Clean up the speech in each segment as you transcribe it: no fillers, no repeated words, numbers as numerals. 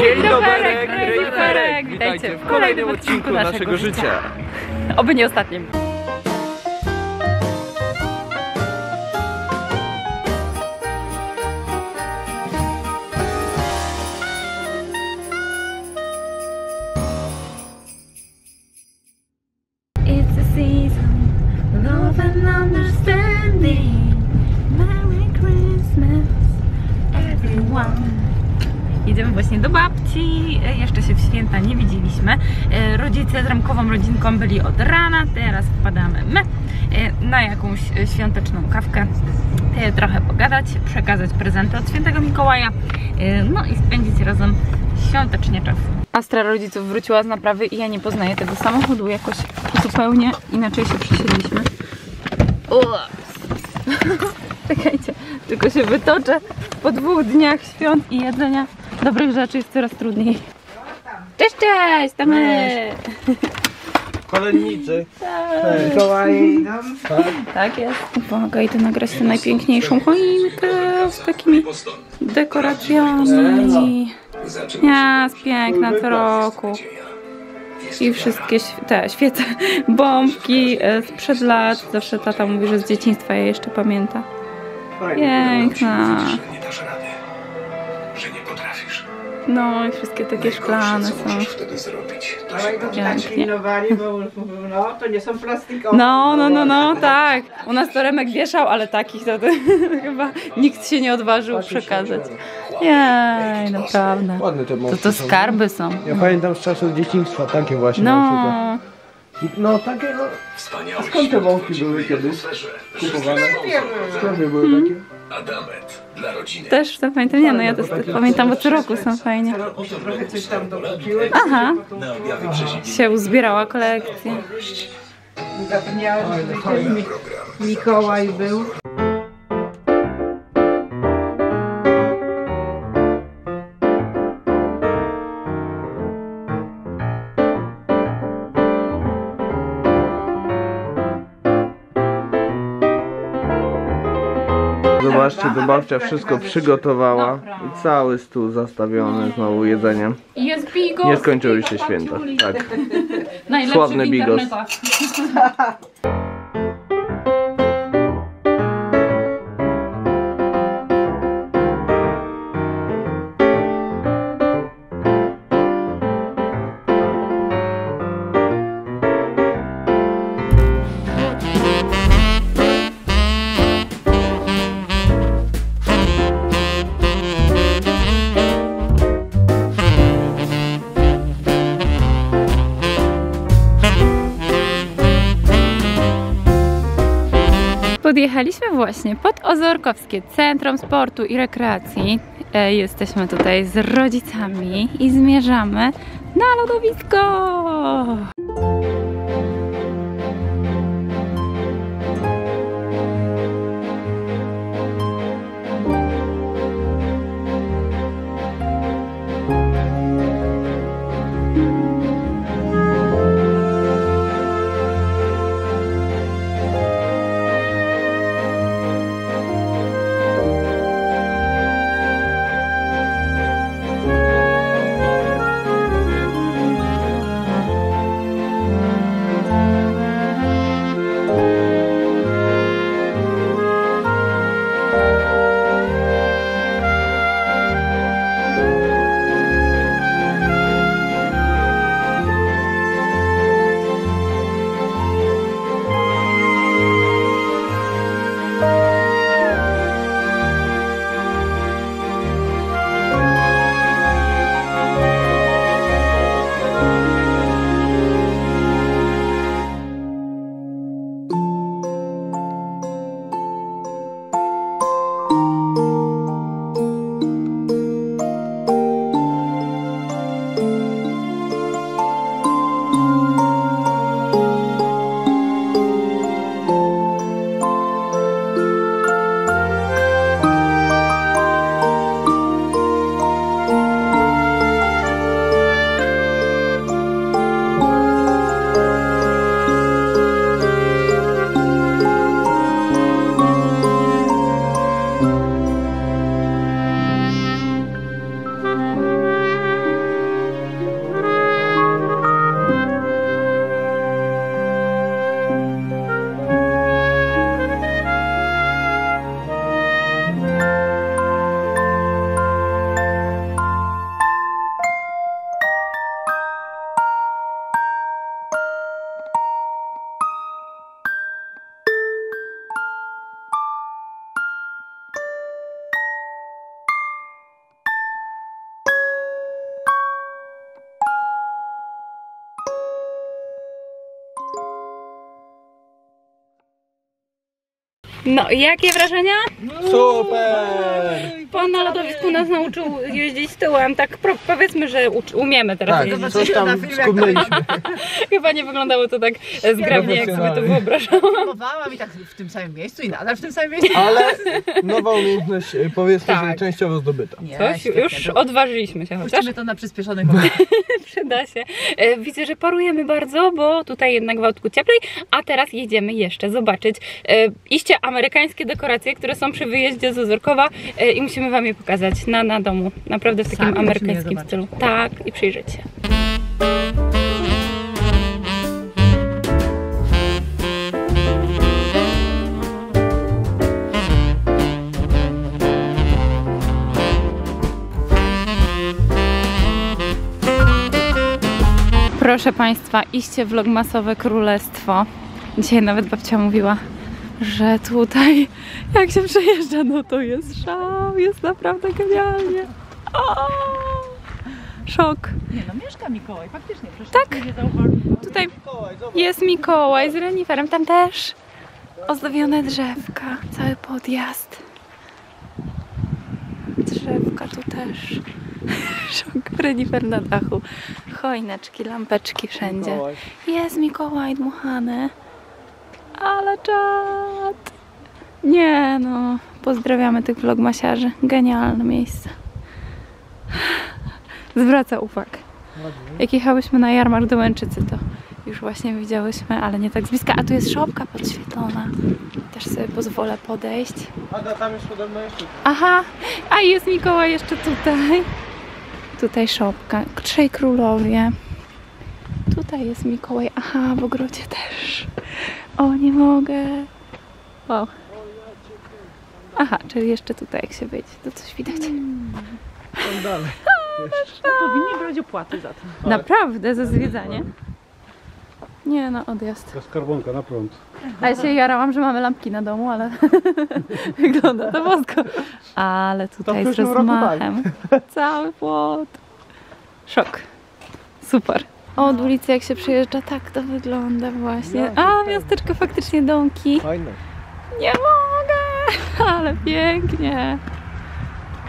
Dzień doberek, rejferek! Witajcie w kolejnym odcinku naszego życia. Oby nie ostatnim. Idziemy właśnie do babci, jeszcze się w święta nie widzieliśmy. Rodzice z ramkową rodzinką byli od rana, teraz wpadamy my na jakąś świąteczną kawkę, trochę pogadać, przekazać prezenty od świętego Mikołaja, no i spędzić razem świątecznie czas. Astra rodziców wróciła z naprawy i ja nie poznaję tego samochodu, jakoś zupełnie inaczej się przesiedliśmy. Czekajcie, tylko się wytoczę. Po 2 dniach świąt i jedzenia dobrych rzeczy jest coraz trudniej. Cześć, cześć! Tam my! Kolennicy! Cześć! Kołaj! Tak jest. Uwaga, idę nagrać tę najpiękniejszą choinkę z takimi dekoracjami. Jest piękna co roku. I wszystkie te świece, bombki sprzed lat. Zawsze tata mówi, że z dzieciństwa ja jeszcze pamięta. Piękna. Że nie potrafisz. No i wszystkie takie szklane są. Ale to tak pilnowali, bo no, to nie są plastikowe. No, tak. U nas to Remek wieszał, ale takich to chyba nikt się nie odważył przekazać. Jej, naprawdę. To skarby są. Ja pamiętam z czasów dzieciństwa takie właśnie na przykład. No takie, no. A skąd te wąki były kiedyś kupowane? Skąd były takie? Adamet dla rodziny. Też to pamiętam, nie, no ja też pamiętam, bo co roku są fajnie. Trochę coś tam dokupiłeś. Aha, się uzbierała kolekcja. Zapomniałam, że Mikołaj był. Zobaczcie, to babcia wszystko przygotowała i cały stół zastawiony znowu jedzeniem. Jest bigos! Nie skończyły się święta, tak. Sławny bigos. Podjechaliśmy właśnie pod Ozorkowskie Centrum Sportu i Rekreacji. Jesteśmy tutaj z rodzicami i zmierzamy na lodowisko! No i jakie wrażenia? Super! Pan na lodowisku nas nauczył jeździć tyłem, tak powiedzmy, że umiemy teraz jeździć. Coś tam skubnęliśmy. Chyba nie wyglądało to tak zgrabnie, jak sobie to wyobrażałam. Próbowałam i tak w tym samym miejscu i nadal w tym samym miejscu. Ale nowa umiejętność, powiedzmy, że częściowo zdobyta. Coś, już odważyliśmy się chociaż. Puścimy to na przyspieszonych momentach. Przyda się. Widzę, że parujemy bardzo, bo tutaj jednak w autku cieplej, a teraz jedziemy jeszcze zobaczyć iście amerykańskie dekoracje, które są przy wyjeździe z Ozorkowa i musimy wam je pokazać na domu, naprawdę w takim amerykańskim stylu. Tak, i przyjrzeć się. Proszę Państwa, iście vlogmasowe królestwo. Dzisiaj nawet babcia mówiła, że tutaj jak się przejeżdża, no to jest szał, jest naprawdę genialnie. O! Szok. Nie no, mieszka Mikołaj, faktycznie. Tak, tutaj jest Mikołaj z reniferem, tam też ozdobione drzewka, cały podjazd. Drzewka tu też. Szok, renifer na dachu. Choineczki, lampeczki wszędzie. Jest Mikołaj dmuchany. Ale czad! Nie no, pozdrawiamy tych vlogmasiarzy. Genialne miejsce. Zwraca uwag. Jak jechałyśmy na jarmark do Łęczycy, to już właśnie widziałyśmy, ale nie tak z bliska. A tu jest szopka podświetlona. Też sobie pozwolę podejść. A tam jest podobno jeszcze. Aha, a jest Mikołaj jeszcze tutaj. Tutaj szopka. Trzej królowie. Tutaj jest Mikołaj. Aha, w ogrodzie też. O, nie mogę. O. Aha, czyli jeszcze tutaj jak się wyjdzie, to coś widać. Tam dalej. To powinni brać opłaty za to. Naprawdę, za zwiedzanie. Nie no, odjazd. To skarbonka na prąd. A ja się jarałam, że mamy lampki na domu, ale wygląda to bosko. Ale tutaj to z rozmachem. Cały płot. Szok. Super. O, od ulicy jak się przejeżdża, tak to wygląda właśnie. A, miasteczko, faktycznie domki. Fajne. Nie mogę, ale pięknie.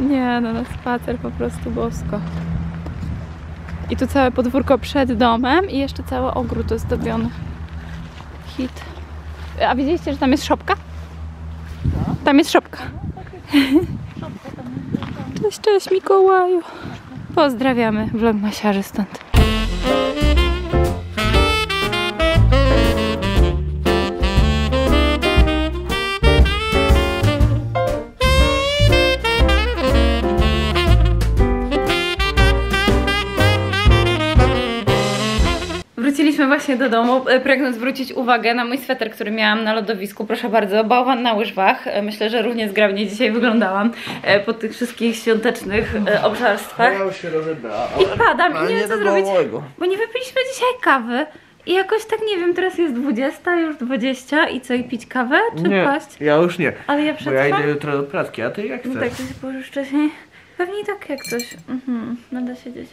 Nie, no na spacer po prostu bosko. I tu całe podwórko przed domem i jeszcze cały ogród ozdobiony. Hit. A widzieliście, że tam jest szopka? Tam jest szopka. Cześć, cześć Mikołaju. Pozdrawiamy vlogmasiarzy stąd. Wróciliśmy właśnie do domu, pragnę zwrócić uwagę na mój sweter, który miałam na lodowisku. Proszę bardzo, bałwan na łyżwach. Myślę, że równie zgrabnie dzisiaj wyglądałam po tych wszystkich świątecznych obżarstwach. I padam, i nie wiem co zrobić, bo nie wypiliśmy dzisiaj kawy. I jakoś tak nie wiem, teraz jest 20, już 20 i co, i pić kawę, czy nie, paść? Ja już nie, ale ja przetrwam. Bo ja idę jutro do pracy, a ty jak chcesz? No tak, to się położysz wcześniej. Pewnie i tak jak coś, będę siedzieć.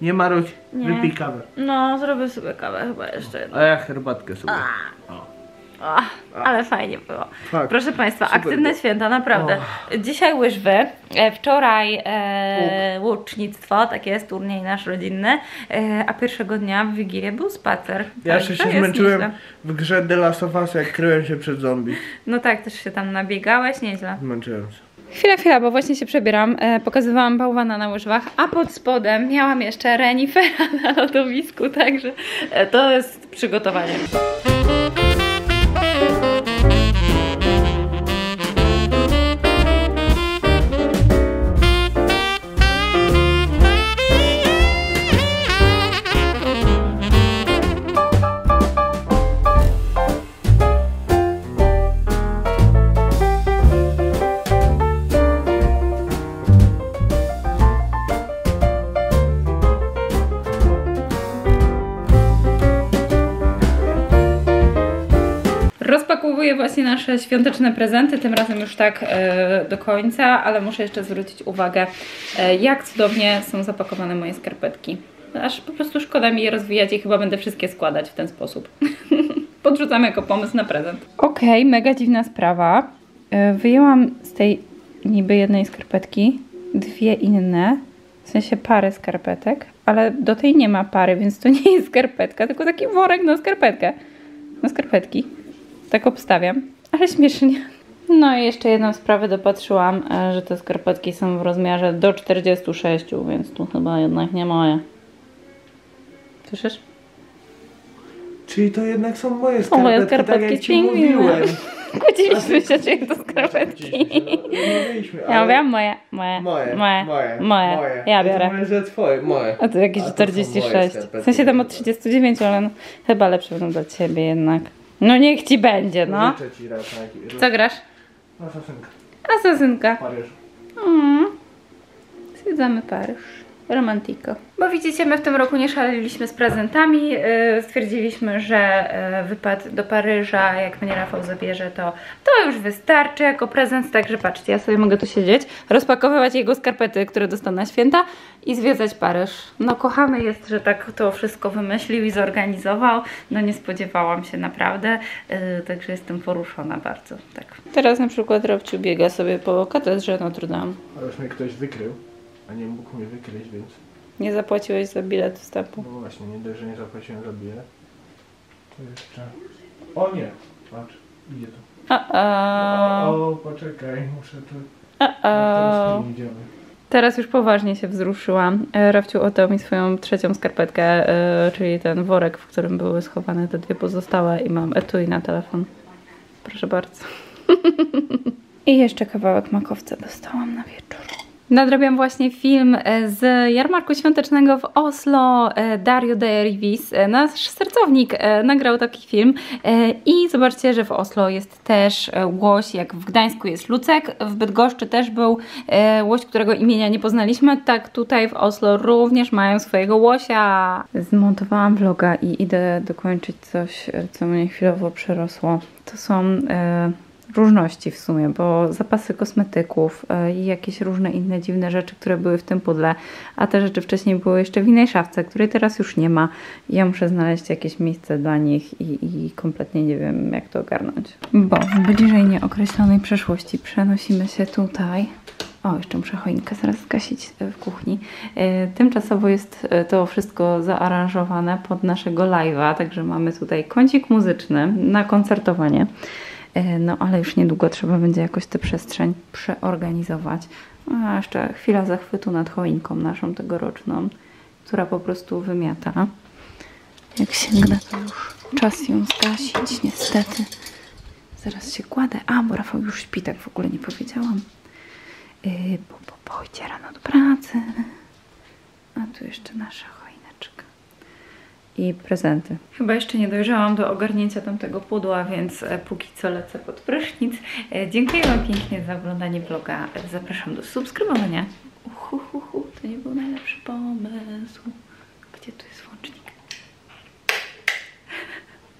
Nie marudź, wypij kawę. No, zrobię sobie kawę chyba jeszcze. A ja herbatkę sobie. Ale fajnie było. Tak, proszę Państwa, aktywne święta, naprawdę. Dzisiaj łyżwy, wczoraj łucznictwo, tak jest, turniej nasz rodzinny, a pierwszego dnia w Wigilię był spacer. Ja jeszcze się zmęczyłem w grze The Last of Us, jak kryłem się przed zombie. No tak, też się tam nabiegałeś, nieźle. Zmęczyłem się. Chwila, bo właśnie się przebieram, pokazywałam bałwana na łyżwach, a pod spodem miałam jeszcze renifera na lodowisku, także to jest przygotowanie. Rozpakowuję właśnie nasze świąteczne prezenty, tym razem już tak do końca, ale muszę jeszcze zwrócić uwagę, jak cudownie są zapakowane moje skarpetki. Aż po prostu szkoda mi je rozwijać i chyba będę wszystkie składać w ten sposób. podrzucam jako pomysł na prezent. Okej, mega dziwna sprawa. Wyjęłam z tej niby jednej skarpetki dwie inne, w sensie parę skarpetek, ale do tej nie ma pary, więc to nie jest skarpetka, tylko taki worek na skarpetkę. Na skarpetki. Tak obstawiam, ale śmiesznie. No i jeszcze jedną sprawę dopatrzyłam, że te skarpetki są w rozmiarze do 46, więc tu chyba jednak nie moje. Słyszysz? Czyli to jednak są moje skarpetki, moje skarpetki tak jak ci mówiłem. Kłóciliśmy się, czy to skarpetki. Ja mówiłam moje. Ja biorę. Moje. A to jakieś 46. W sensie tam od 39, ale no, chyba lepsze będą dla ciebie jednak. No niech ci będzie, no. Co grasz? Asasynka. Asasynka. Paryż. Zwiedzamy Paryż. Romantiko. Bo widzicie, my w tym roku nie szaleliśmy z prezentami. Stwierdziliśmy, że wypad do Paryża, jak mnie Rafał zabierze, to już wystarczy jako prezent. Także patrzcie, ja sobie mogę tu siedzieć, rozpakowywać jego skarpety, które dostanę na święta i zwiedzać Paryż. No kochany jest, że tak to wszystko wymyślił i zorganizował. No nie spodziewałam się naprawdę, także jestem poruszona bardzo. Tak. Teraz na przykład Robciu biega sobie po katedrze Notre Dame. Ale już mnie ktoś wykrył. A nie mógł mnie wykryć, więc... Nie zapłaciłeś za bilet wstępu. No właśnie, nie dość, że nie zapłaciłem za bilet. To jeszcze... O nie! Patrz, idzie tu. O, poczekaj, muszę tu... Teraz nie idziemy. Teraz już poważnie się wzruszyłam. Rafciu oddał mi swoją trzecią skarpetkę, czyli ten worek, w którym były schowane te dwie pozostałe i mam etui na telefon. Proszę bardzo. I jeszcze kawałek makowca dostałam na wieczór. Nadrabiam właśnie film z jarmarku świątecznego w Oslo. Dario De Revis, nasz sercownik, nagrał taki film i zobaczcie, że w Oslo jest też łoś, jak w Gdańsku jest lucek, w Bydgoszczy też był łoś, którego imienia nie poznaliśmy, tak tutaj w Oslo również mają swojego łosia. Zmontowałam vloga i idę dokończyć coś, co mnie chwilowo przerosło. To są... różności w sumie, bo zapasy kosmetyków i jakieś różne inne dziwne rzeczy, które były w tym pudle, a te rzeczy wcześniej były jeszcze w innej szafce, której teraz już nie ma. Ja muszę znaleźć jakieś miejsce dla nich i kompletnie nie wiem, jak to ogarnąć. Bo w bliżej nieokreślonej przeszłości przenosimy się tutaj. O, jeszcze muszę choinkę zaraz zgasić w kuchni. Tymczasowo jest to wszystko zaaranżowane pod naszego live'a, także mamy tutaj kącik muzyczny na koncertowanie. No ale już niedługo trzeba będzie jakoś tę przestrzeń przeorganizować. A jeszcze chwila zachwytu nad choinką naszą tegoroczną, która po prostu wymiata. Jak sięgnę, to już czas ją zgasić, niestety. Zaraz się kładę. A, bo Rafał już śpi, tak w ogóle nie powiedziałam. Bo pójdzie rano do pracy. A tu jeszcze nasza choineczka. I prezenty. Chyba jeszcze nie dojrzałam do ogarnięcia tamtego pudła, więc póki co lecę pod prysznic. Dziękuję wam pięknie za oglądanie vloga. Zapraszam do subskrybowania. To nie był najlepszy pomysł. Gdzie tu jest włącznik?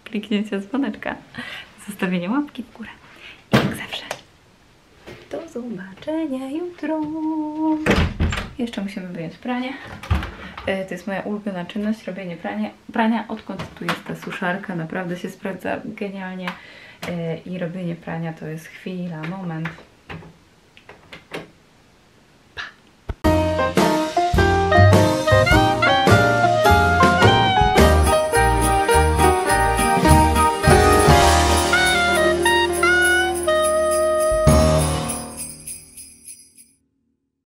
Kliknięcie dzwoneczka. Zostawienie łapki w górę. I jak zawsze. Do zobaczenia jutro. Jeszcze musimy wyjąć pranie. To jest moja ulubiona czynność, robienie prania, odkąd tu jest ta suszarka, naprawdę się sprawdza genialnie i robienie prania to jest chwila, moment.